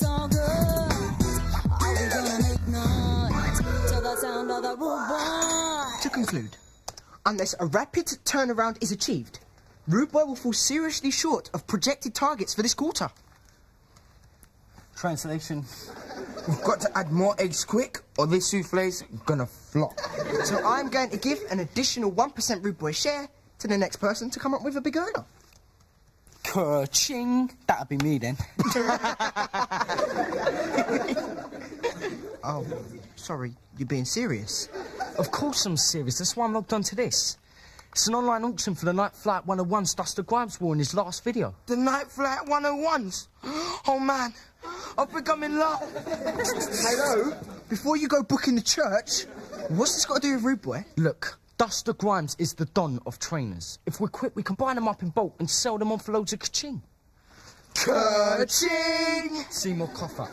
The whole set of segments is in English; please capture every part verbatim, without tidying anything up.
it's all good. I was gonna make noise to the sound of the Rude Boy. To conclude, unless a rapid turnaround is achieved, Rude Boy will fall seriously short of projected targets for this quarter. Translation. We've got to add more eggs quick, or this souffle's gonna flop. So I'm going to give an additional one percent Rude Boy share to the next person to come up with a big earner. Kerching. That'd be me then. Oh, sorry, you're being serious? Of course I'm serious, that's why I'm logged on to this. It's an online auction for the Night Flight one oh ones Duster Grimes wore in his last video. The Night Flight one oh ones? Oh man, I've become in love. Hello? Before you go booking the church, what's this got to do with Rude Boy? Look, Duster Grimes is the don of trainers. If we're quick, we can buy them up in bulk and sell them on for loads of ka-ching. Ka-ching! Seymour Coffer.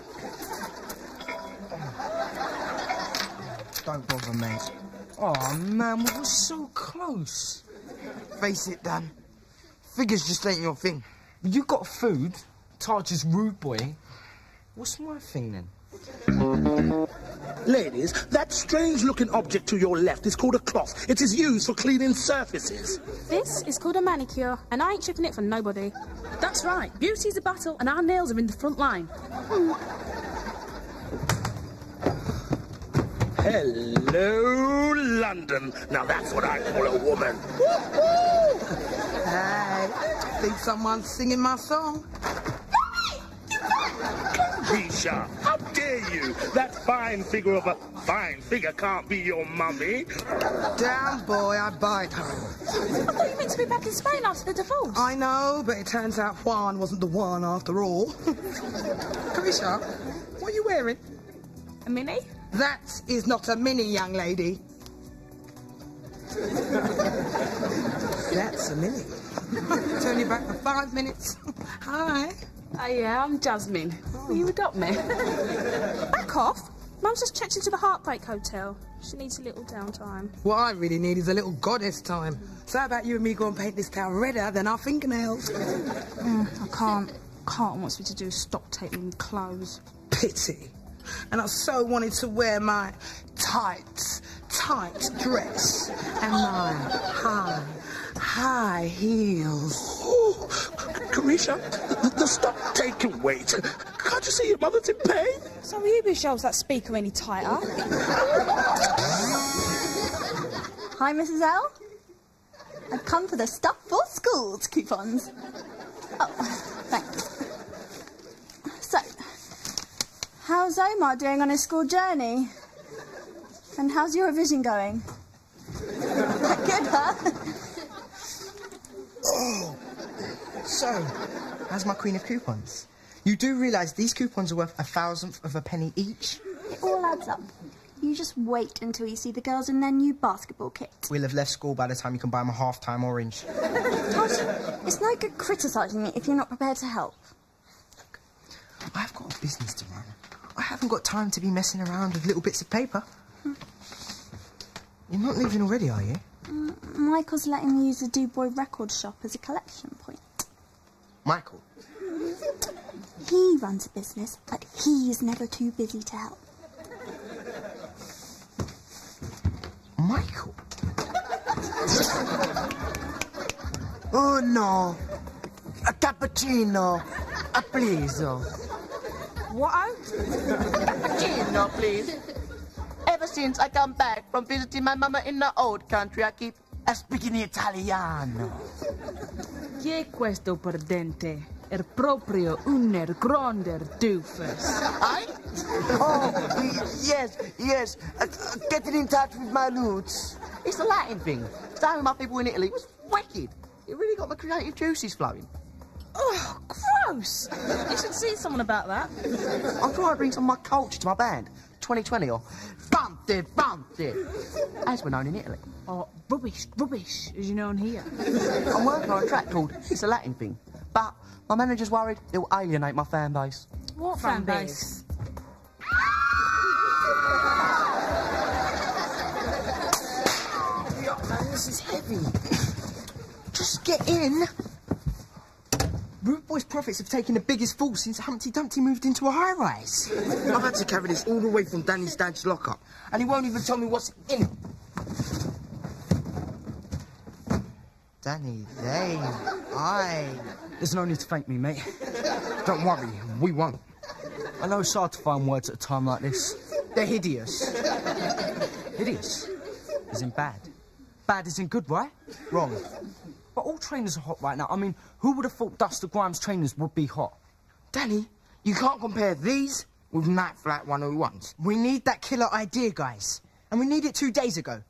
Don't bother, mate. Oh man, we were so close. Face it, Dan. Figures just ain't your thing. You got food, Taj's Rude Boy. What's my thing then? Ladies, that strange-looking object to your left is called a cloth. It is used for cleaning surfaces. This is called a manicure, and I ain't chipping it for nobody. That's right. Beauty's a battle, and our nails are in the front line. Hello, London. Now that's what I call a woman. Woo-hoo! I think someone's singing my song. Keisha, how dare you? That fine figure of a fine figure can't be your mummy. Damn, boy, I bite her. I thought you meant to be back in Spain after the divorce. I know, but it turns out Juan wasn't the one after all. Keisha, what are you wearing? A mini? That is not a mini, young lady. That's a mini. Turn you back for five minutes. Hi. Uh, yeah, I'm Jasmine. Oh. Will you adopt me? Back off. Mum's just checked into the Heartbreak Hotel. She needs a little downtime. What I really need is a little goddess time. So how about you and me go and paint this town redder than our fingernails? mm, I can't. Carlton wants me to do stop taking clothes. Pity. And I so wanted to wear my tight, tight dress and my high, high heels. Oh, Carisha, the stuff taken weight. Can't you see your mother's in pain? So will you be shelves that speaker any tighter? Hi, Missus L. I've come for the stuff for schools coupons. Oh, thanks. How's Omar doing on his school journey? And how's Eurovision going? Good, huh? Oh. So, how's my queen of coupons? You do realise these coupons are worth a thousandth of a penny each? It all adds up. You just wait until you see the girls in their new basketball kit. We'll have left school by the time you can buy them a half-time orange. Gosh, it's no good criticising me if you're not prepared to help. Look, I've got a business to run. I haven't got time to be messing around with little bits of paper. Mm. You're not leaving already, are you? Mm, Michael's letting me use the Dubois record shop as a collection point. Michael? He runs a business, but he is never too busy to help. Michael? Oh, no. A cappuccino. A please. What? Cappuccino, please. Ever since I come back from visiting my mama in the old country, I keep speaking Italiano. Che questo perdente è proprio un grande doofus. I? Oh, yes, yes. Uh, getting in touch with my roots. It's a Latin thing. Staying with my people in Italy was wicked. It really got my creative juices flowing. Oh, gross! You should see someone about that. I thought I'd bring some of my culture to my band. twenty twenty or Bumpty Bumpty. As we're known in Italy. Or Rubbish Rubbish, as you're known here. I'm working on a track called It's a Latin Thing. But my manager's worried it will alienate my fan base. What fan, fan base? base? This is heavy. Just get in. Rude Rude Boy's profits have taken the biggest fall since Humpty Dumpty moved into a high-rise. I've had to carry this all the way from Danny's dad's lockup, and he won't even tell me what's in it. Danny, they, I... There's no need to thank me, mate. Don't worry, we won't. I know it's hard to find words at a time like this. They're hideous. Hideous? Isn't bad. Bad isn't good, right? Wrong. But all trainers are hot right now. I mean, who would have thought Duster Grimes trainers would be hot? Danny, you can't compare these with Night Flight one oh ones. We need that killer idea, guys. And we need it two days ago.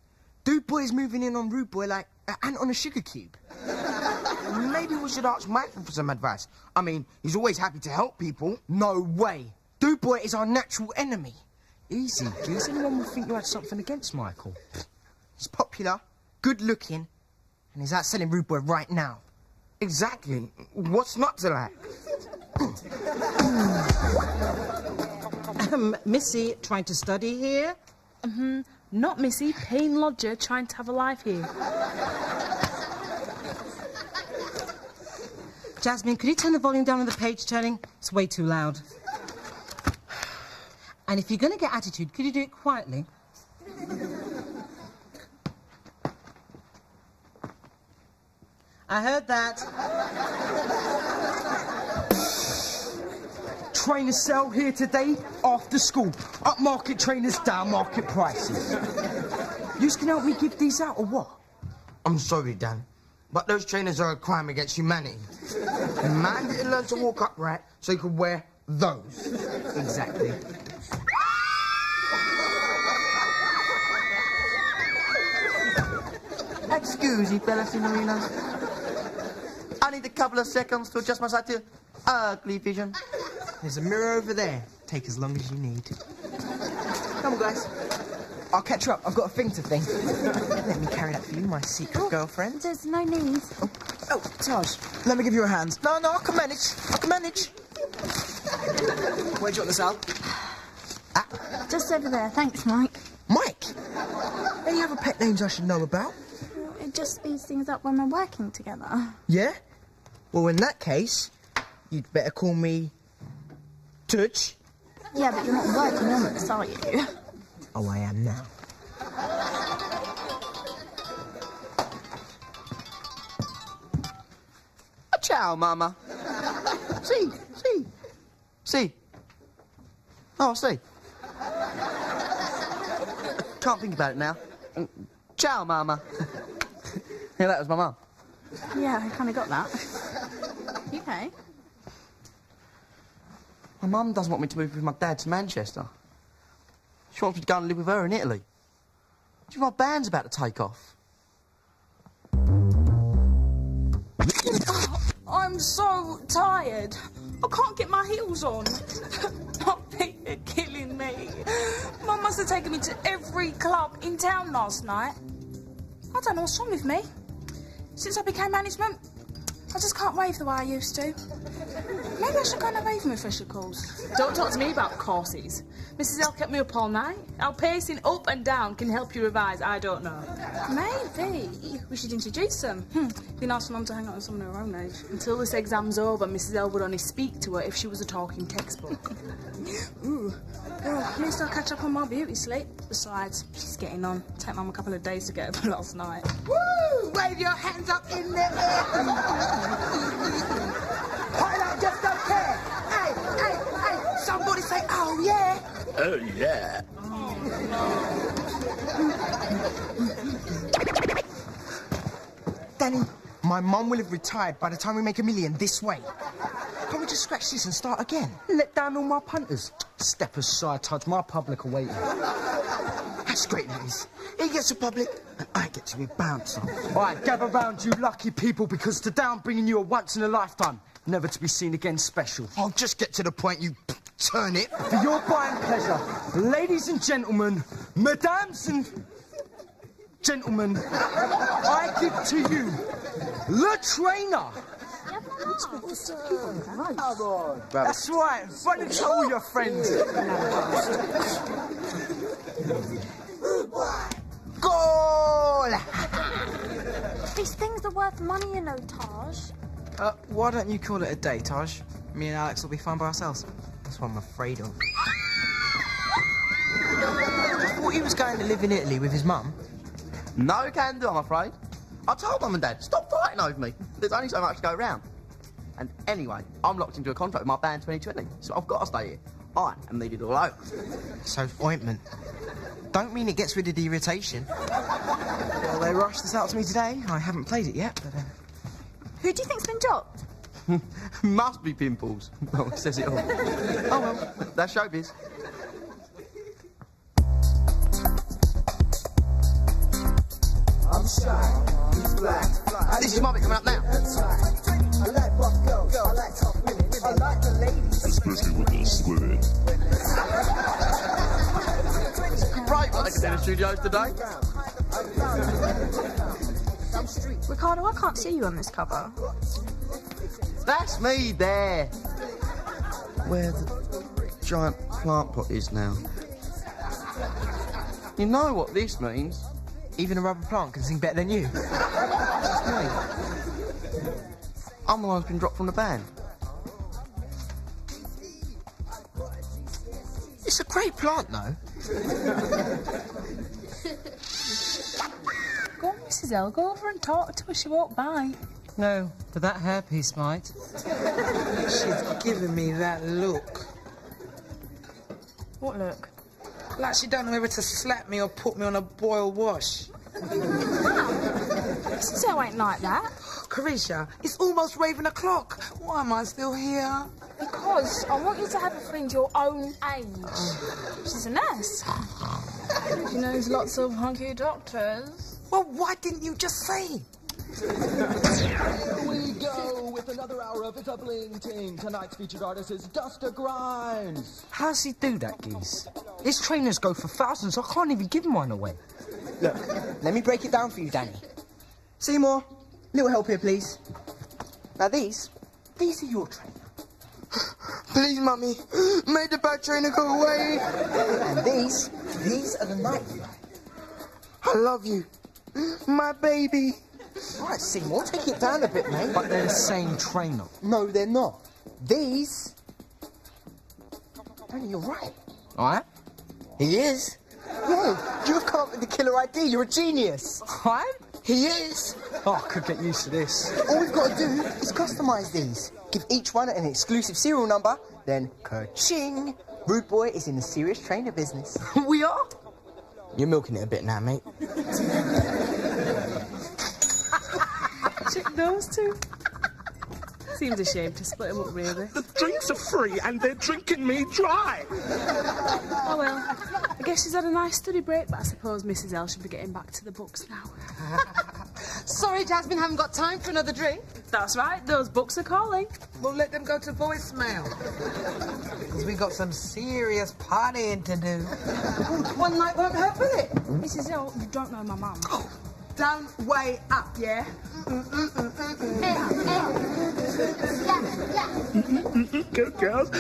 Dude Boy is moving in on Rude Boy like an ant on a sugar cube. Maybe we should ask Michael for some advice. I mean, he's always happy to help people. No way. Dude Boy is our natural enemy. Easy, geez. Anyone would think you had something against Michael. He's popular, good-looking, and he's out selling Rude Boy right now. Exactly. What's not to like? um, Missy trying to study here? Mm-hmm. Not Missy, Payne Lodger trying to have a life here. Jasmine, could you turn the volume down on the page turning? It's way too loud. And if you're going to get attitude, could you do it quietly? I heard that. Trainers sell here today, after school. Upmarket trainers, down market prices. You can help me give these out or what? I'm sorry, Dan, but those trainers are a crime against humanity. The man didn't learn to walk upright so he could wear those. Exactly. Excuse me, bella signorina. I need a couple of seconds to adjust myself to ugly vision. There's a mirror over there. Take as long as you need. Come on, guys. I'll catch her up. I've got a thing to think. Let me carry that for you, my secret oh, girlfriend. There's no need. Oh, oh, Taj, let me give you a hand. No, no, I can manage. I can manage. Where do you want this out? Ah. Just over there. Thanks, Mike. Mike? Any other pet names I should know about? Just speeds things up when we're working together. Yeah? Well, in that case, you'd better call me... Touch. Yeah, but you're not working on this, are you? Oh, I am now. Ciao, Mama. See, see, see. Oh, see. Can't think about it now. Ciao, Mama. Yeah, that was my mum. Yeah, I kind of got that. Okay. My mum doesn't want me to move with my dad to Manchester. She wants me to go and live with her in Italy. Do you know our band's about to take off? Oh, I'm so tired. I can't get my heels on. My feet are killing me. Mum must have taken me to every club in town last night. I don't know what's wrong with me. Since I became management, I just can't wave the way I used to. Maybe I should go and have even with fresher calls. Don't talk to me about courses. Missus L kept me up all night. Our pacing up and down can help you revise, I don't know. Maybe we should introduce them. Hmm. It'd be nice for Mum to hang out with someone her own age. Until this exam's over, Missus L would only speak to her if she was a talking textbook. Ooh. Well, at least I'll catch up on my beauty sleep. Besides, she's getting on. Take Mum a couple of days to get over last night. Woo! Wave your hands up in the air! Somebody say, oh, yeah. Oh, yeah. Danny, my mum will have retired by the time we make a million this way. Can't we just scratch this and start again? Let down all my punters. Step aside, Taj. My public are waiting. That's great news. He gets the public, and I get to be bouncer. All right, gather round, you lucky people, because today I'm bringing you a once-in-a-lifetime, never-to-be-seen-again special. I'll just get to the point, you... Turn it. For your buying pleasure, ladies and gentlemen, madams and gentlemen, I give to you the trainer. Oh, God. That's right. Run and tell your friends. Goal. These things are worth money, you know, Taj. Uh, why don't you call it a day, Taj? Me and Alex will be fine by ourselves. That's what I'm afraid of. I just thought he was going to live in Italy with his mum. No can do, I'm afraid. I told Mum and Dad, stop fighting over me. There's only so much to go around. And anyway, I'm locked into a contract with my band twenty twenty, so I've got to stay here. I am needed all over. So ointment. Don't mean it gets rid of the irritation. Well, they rushed this out to me today. I haven't played it yet, but... Uh... Who do you think's been dropped? Must be Pimples. Well, it says it all. Oh, well, that's showbiz. I'm shy, he's black. Uh, this is my bit coming up now. I like buff girls, I like tough women, I like the ladies. Especially when they're squared. It's great work at Dennis Studios today. Ricardo, I can't see you on this cover. That's me there. Where the giant plant pot is now. You know what this means? Even a rubber plant can sing better than you. I'm the one who's been dropped from the band. It's a great plant, though. Go on, Missus L, go over and talk to her. She won't buy. No, but that hairpiece might. She's given me that look. What look? Like she don't know whether to slap me or put me on a boil wash. Wow. So ain't like that. Carisha, it's almost raven o'clock. Why am I still here? Because I want you to have a friend your own age. She's a nurse. She knows lots of hunky doctors. Well, why didn't you just say? Here we go with another hour of doubling ting. Tonight's featured artist is Duster Grimes. How does he do that, Geese? His trainers go for thousands. I can't even give mine away. Look, let me break it down for you, Danny. Seymour, little help here, please. Now these, these are your trainers. Please, Mummy, make the bad trainer go away. And these, these are the Night Flight. I love you, my baby. Right, Seymour, take it down a bit, mate. But they're the same trainer. No, they're not. These... Danny, you're right. I am? He is. No, you can't be the killer I D. You're a genius. I am? He is. Oh, I could get used to this. All we've got to do is customise these. Give each one an exclusive serial number, then kerching. Rude Boy is in the serious trainer business. We are? You're milking it a bit now, mate. Those two. Seems a shame to split them up, really. The drinks are free and they're drinking me dry. Oh, well, I guess she's had a nice study break, but I suppose Missus L should be getting back to the books now. Sorry, Jasmine, haven't got time for another drink. That's right, those books are calling. We'll let them go to voicemail. Because we've got some serious partying to do. One night won't hurt, will it? Missus L, you don't know my mum. Oh. Down, way, up, yeah? Go, girls.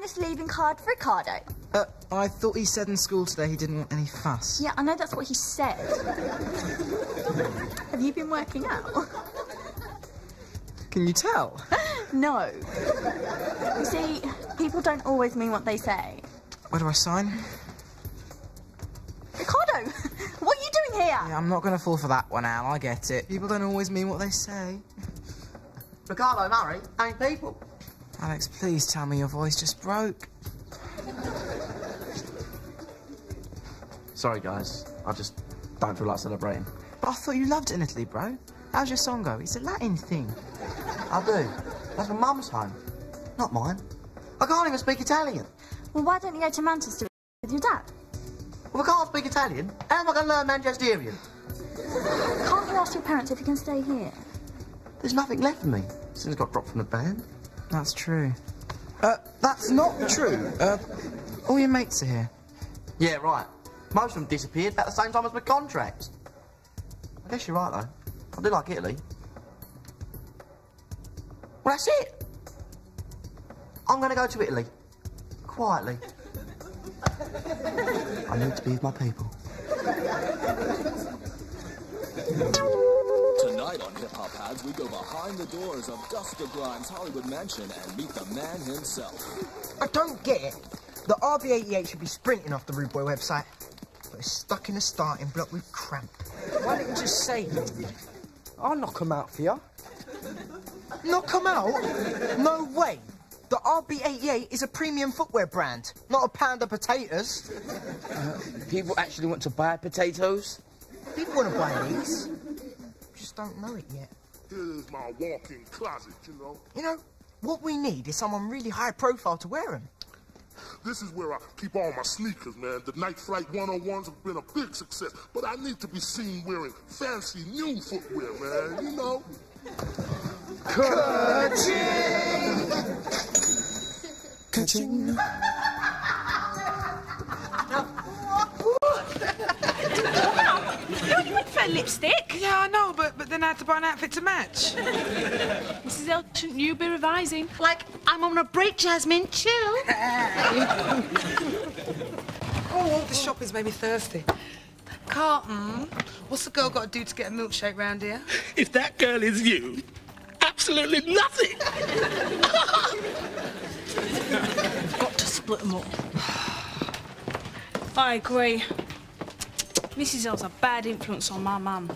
This leaving card for Ricardo. Uh, I thought he said in school today he didn't want any fuss. Yeah, I know that's what he said. Have you been working out? Can you tell? No. You see, people don't always mean what they say. Where do I sign? Ricardo, what are you doing here? Yeah, I'm not going to fall for that one, Al. I get it. People don't always mean what they say. Ricardo Murray ain't people. Alex, please tell me your voice just broke. Sorry, guys. I just don't feel like celebrating. But I thought you loved it in Italy, bro. How's your song go? It's a Latin thing. I do. That's my mum's home. Not mine. I can't even speak Italian. Well, why don't you go to Manchester with your dad? Well, I can't speak Italian. How am I going to learn Manchesterian? Can't you ask your parents if you can stay here? There's nothing left for me since I got dropped from the band. That's true. Uh, that's not true. Uh, All your mates are here. Yeah, right. Most of them disappeared about the same time as my contract. I guess you're right, though. I do like Italy. Well, that's it. I'm going to go to Italy. Quietly. I need to be with my people. Tonight on Hip Hop Hads, we go behind the doors of Duster Grimes' Hollywood mansion and meet the man himself. I don't get it. The R B eighty-eight should be sprinting off the Rude Boy website, but it's stuck in a starting block with cramp. Why don't you just say it? I'll knock him out for you. Knock him out? No way. The R B eighty-eight is a premium footwear brand, not a pound of potatoes. Uh, people actually want to buy potatoes? People want to buy these. Just don't know it yet. This is my walk-in closet, you know. You know, what we need is someone really high profile to wear them. This is where I keep all my sneakers, man. The Night Flight one oh ones have been a big success, but I need to be seen wearing fancy new footwear, man, you know. Kerching! Kerching. You went for a lipstick. Yeah, I know, but, but then I had to buy an outfit to match. Missus L, shouldn't you be revising? Like, I'm on a break, Jasmine. Chill. Oh, all the shopping's made me thirsty. Carlton, what's the girl got to do to get a milkshake round here? If that girl is you, absolutely nothing. I've got to split them up. I agree. Missus L's a bad influence on my mum.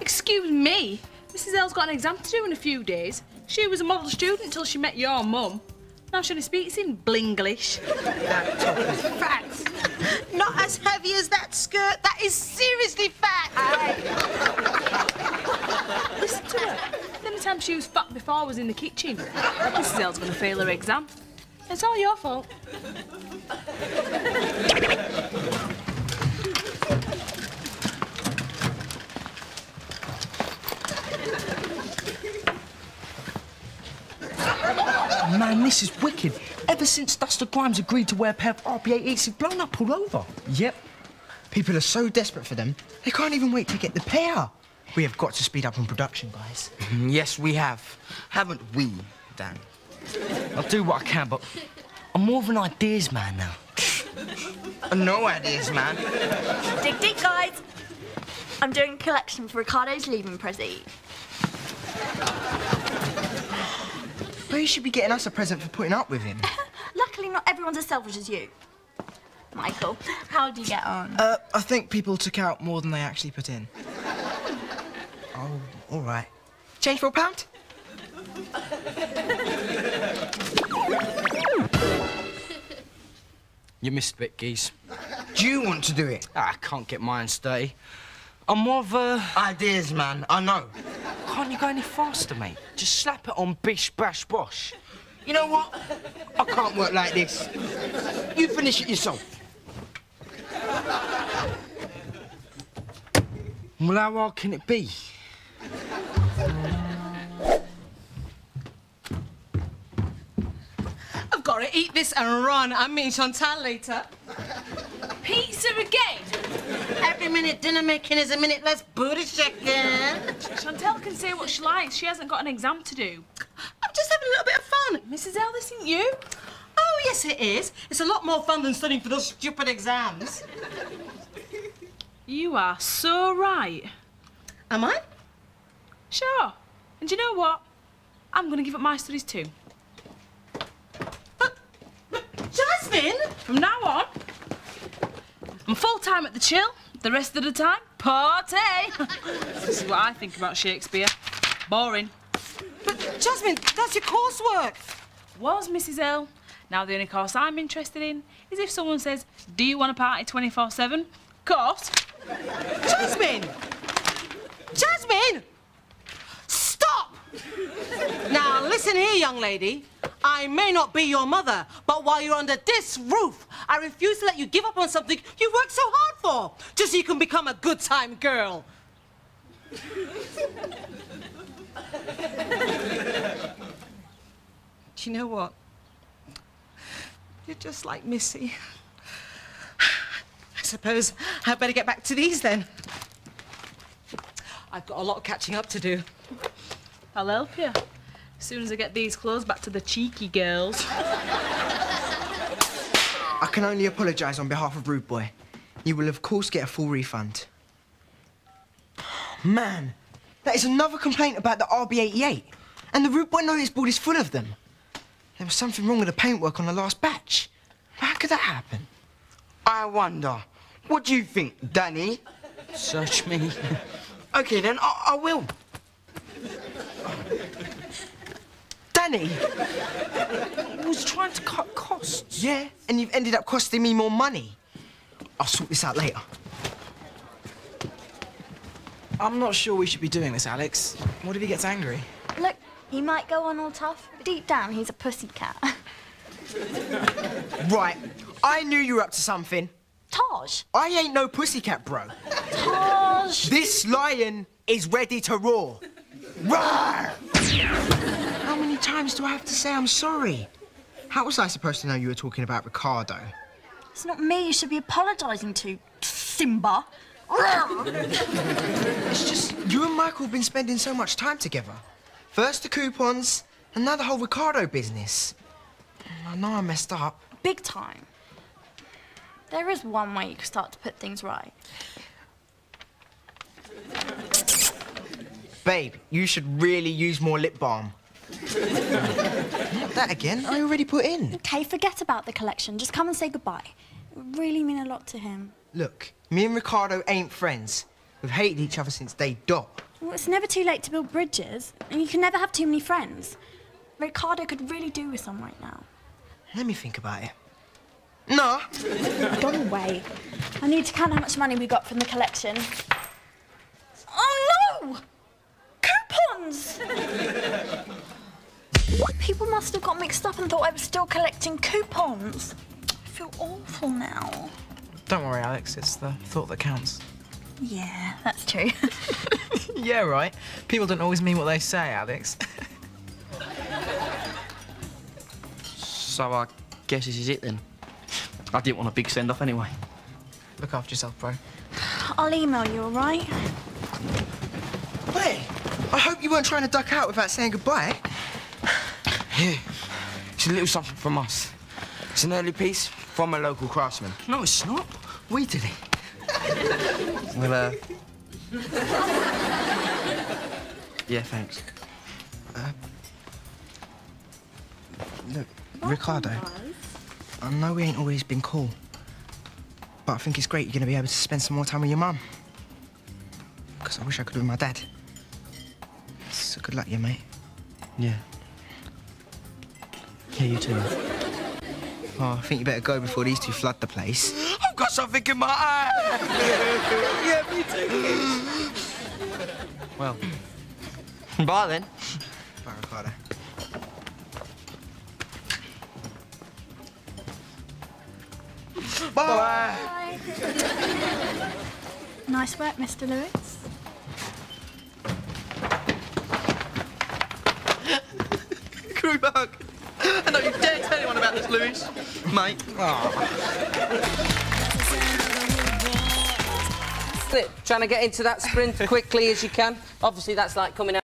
Excuse me? Missus L's got an exam to do in a few days. She was a model student until she met your mum. Now she only speaks in Blinglish. Facts. Not as heavy as that skirt. That is seriously fat. Aye. Listen to her. The only time she was fat before I was in the kitchen. Missus L's going to fail her exam. It's all your fault. Man, this is wicked. Ever since Duster Grimes agreed to wear a pair of R P A eights, he's blown up all over. Yep. People are so desperate for them, they can't even wait to get the pair. We have got to speed up on production, guys. Yes, we have. Haven't we, Dan? I'll do what I can, but I'm more of an ideas man now. No ideas, man. Dig, dig, guys. I'm doing a collection for Ricardo's leaving present. But you should be getting us a present for putting up with him. Luckily, not everyone's as selfish as you. Michael, how do you get on? Uh, I think people took out more than they actually put in. Oh, all right. Change for a pound? You missed a bit, geese. Do you want to do it? I can't get mine dirty. I'm more of a... Ideas, man, I know. Can't you go any faster, mate? Just slap it on bish, bash, bosh. You know what? I can't work like this. You finish it yourself. Well, how hard can it be? Got to eat this and run. I'm meeting Chantal later. Pizza again? Every minute dinner making is a minute less booty shaking. Chantal can say what she likes. She hasn't got an exam to do. I'm just having a little bit of fun. Missus L, this isn't you. Oh, yes, it is. It's a lot more fun than studying for those stupid exams. You are so right. Am I? Sure. And do you know what? I'm going to give up my studies too. Jasmine, from now on, I'm full-time at the chill, the rest of the time, party. This is what I think about Shakespeare. Boring. But, Jasmine, that's your coursework. Was, Missus L. Now the only course I'm interested in is if someone says, do you want to party twenty-four seven? Course. Jasmine! Jasmine! Stop! Now, listen here, young lady. I may not be your mother, but while you're under this roof, I refuse to let you give up on something you worked so hard for, just so you can become a good-time girl. Do you know what? You're just like Missy. suppose I'd better get back to these then. I've got a lot of catching up to do. I'll help you. As soon as I get these clothes back to the cheeky girls. I can only apologise on behalf of Rude Boy. You will, of course, get a full refund. Man, that is another complaint about the R B eighty-eight. And the Rude Boy notice board is full of them. There was something wrong with the paintwork on the last batch. How could that happen? I wonder. What do you think, Danny? Search me. OK, then, I, I will. Danny, I was trying to cut costs. Yeah, and you've ended up costing me more money. I'll sort this out later. I'm not sure we should be doing this, Alex. What if he gets angry? Look, he might go on all tough, but deep down, he's a pussycat. Right, I knew you were up to something. Taj. I ain't no pussycat, bro. Taj. This lion is ready to roar. Roar! How many times do I have to say I'm sorry? How was I supposed to know you were talking about Ricardo? It's not me you should be apologising to, Simba. It's just you and Michael have been spending so much time together. First the coupons, and now the whole Ricardo business. I know I messed up. Big time. There is one way you can start to put things right. Babe, you should really use more lip balm. Not that again. I already put in. OK, forget about the collection. Just come and say goodbye. It would really mean a lot to him. Look, me and Ricardo ain't friends. We've hated each other since day dot. Well, it's never too late to build bridges, and you can never have too many friends. Ricardo could really do with some right now. Let me think about it. No. Go away. I need to count how much money we got from the collection. Oh, no! Coupons! People must have got mixed up and thought I was still collecting coupons. I feel awful now. Don't worry, Alex. It's the thought that counts. Yeah, that's true. Yeah, right. People don't always mean what they say, Alex. So I guess this is it, then. I didn't want a big send-off anyway. Look after yourself, bro. I'll email you, all right? Hey, I hope you weren't trying to duck out without saying goodbye. Here, it's a little something from us. It's an early piece from a local craftsman. No, it's not. We did it. Well, uh... yeah, thanks. Uh... Look, what Ricardo, I know we ain't always been cool, but I think it's great you're going to be able to spend some more time with your mum. Because I wish I could with my dad. So good luck to you, mate. Yeah. Yeah, you too. Oh, I think you better go before these two flood the place. I've got something in my eye! Yeah, me too. Well, bye then. Bye, Ricardo. Bye. Bye. Nice work, Mister Lewis. Group hug. I don't you dare tell anyone about this, Lewis, mate. Oh. Trying to get into that sprint quickly as you can. Obviously, that's like coming out.